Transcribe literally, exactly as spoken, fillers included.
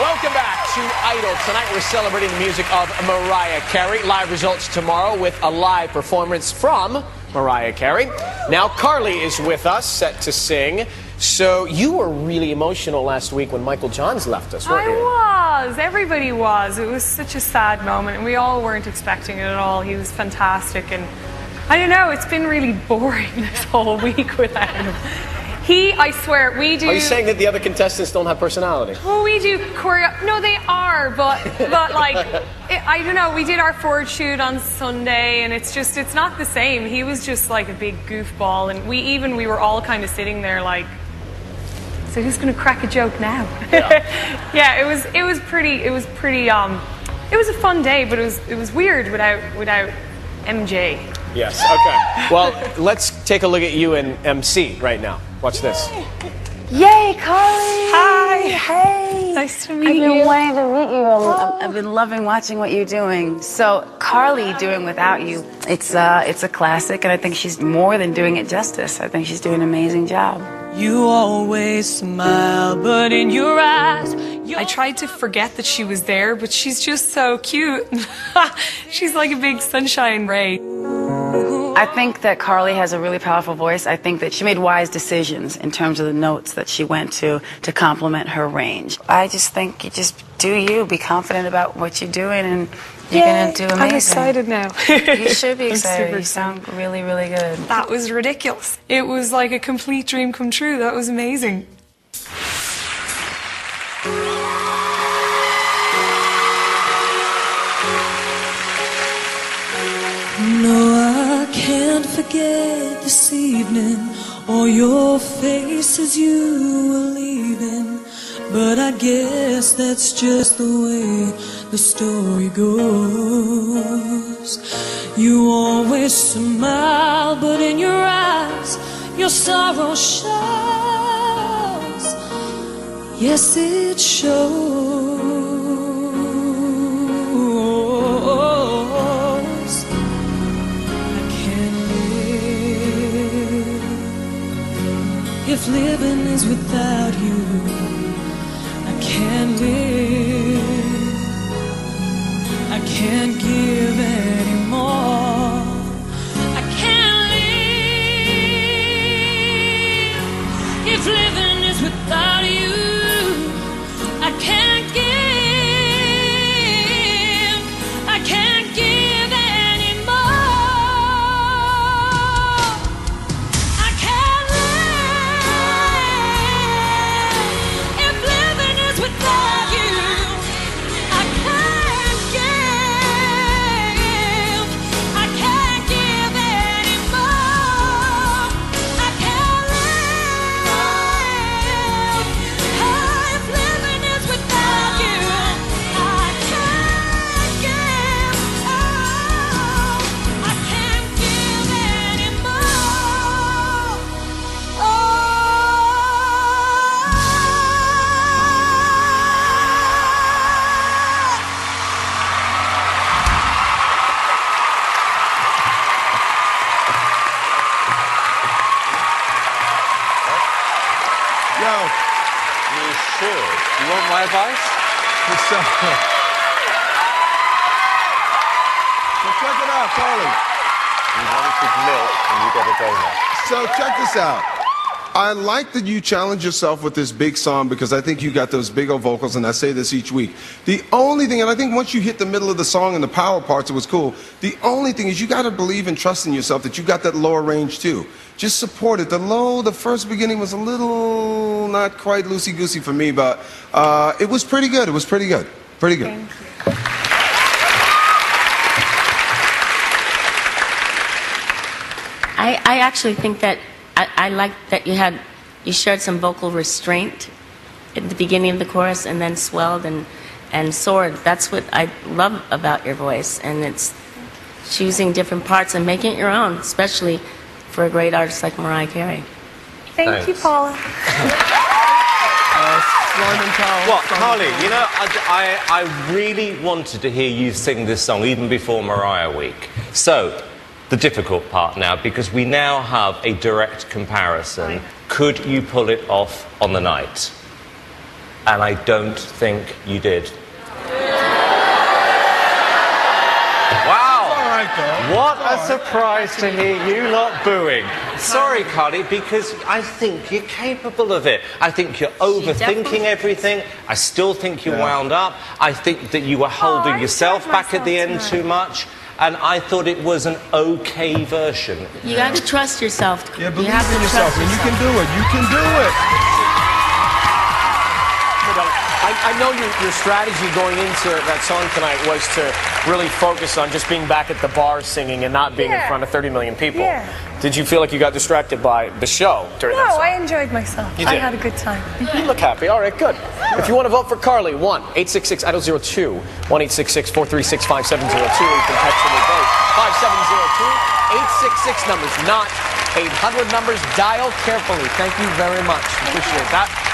Welcome back to Idol. Tonight we're celebrating the music of Mariah Carey. Live results tomorrow with a live performance from Mariah Carey. Now Carly is with us, set to sing. So you were really emotional last week when Michael Johns left us, weren't you? I was. Everybody was. It was such a sad moment, and we all weren't expecting it at all. He was fantastic, and I don't know, it's been really boring this whole week without him. He, I swear, we do... Are you saying that the other contestants don't have personality? Well, we do choreo... No, they are, but, but like, it, I don't know, we did our Ford shoot on Sunday, and it's just, it's not the same. He was just like a big goofball, and we even, we were all kind of sitting there like, so who's going to crack a joke now? Yeah. Yeah, it was, it was pretty, it was pretty, um, it was a fun day, but it was, it was weird without, without M J. Yes, okay. Well, let's take a look at you and M C right now. Watch this. Yay, Carly! Hi! Hey! Nice to meet you. I've been wanting to meet you. Oh. I've been loving watching what you're doing. So, Carly doing Without You, it's, uh, it's a classic, and I think she's more than doing it justice. I think she's doing an amazing job. You always smile, but in your eyes... I tried to forget that she was there, but she's just so cute. She's like a big sunshine ray. I think that Carly has a really powerful voice. I think that she made wise decisions in terms of the notes that she went to to complement her range. I just think you just do you. Be confident about what you're doing, and you're going to do amazing. I'm excited now. You should be excited. You sound really, really good. That was ridiculous. It was like a complete dream come true. That was amazing. Can't forget this evening or your face as you were leaving, but I guess that's just the way the story goes. You always smile, but in your eyes your sorrow shows. Yes, it shows. If living is without you, I can't live. I can't give anymore. I can't live. If living is without you, I can't give. I can't give anymore. I can't. Sure. You want my advice? So, so check it out, Carly. You wanted milk and you got a donut. So check this out. I like that you challenge yourself with this big song because I think you got those big old vocals, and I say this each week. The only thing, and I think once you hit the middle of the song and the power parts, it was cool. The only thing is you got to believe and trust in yourself that you got that lower range too. Just support it. The low, the first beginning was a little... not quite loosey-goosey for me, but uh, it was pretty good. It was pretty good. Pretty good. Thank you. I, I actually think that I, I like that you had you shared some vocal restraint at the beginning of the chorus and then swelled and and soared. That's what I love about your voice, and it's choosing different parts and making it your own, especially for a great artist like Mariah Carey. Thank Thanks. you, Paula. uh, well, Carly, you know, I, I, I really wanted to hear you sing this song even before Mariah Week. So, the difficult part now, because we now have a direct comparison. Could you pull it off on the night? and I don't think you did. What a surprise to hear you lot booing. Sorry, Carly, because I think you're capable of it. I think you're overthinking everything. I still think you yeah. wound up. I think that you were holding oh, yourself back at the end tonight. too much. And I thought it was an okay version. You yeah. got to trust yourself. Yeah, believe you have in yourself. yourself. And you can do it. You can do it. I, I know your, your strategy going into that song tonight was to really focus on just being back at the bar singing and not being yeah. in front of thirty million people. Yeah. Did you feel like you got distracted by the show during no, that song? No, I enjoyed myself. You did? I had a good time. You look happy. All right, good. If you want to vote for Carly, one eight six six I D O zero two, one eight six six four three six five seven zero two. You can text and vote. five seven zero two, eight six six numbers, not eight hundred numbers. Dial carefully. Thank you very much. Appreciate that.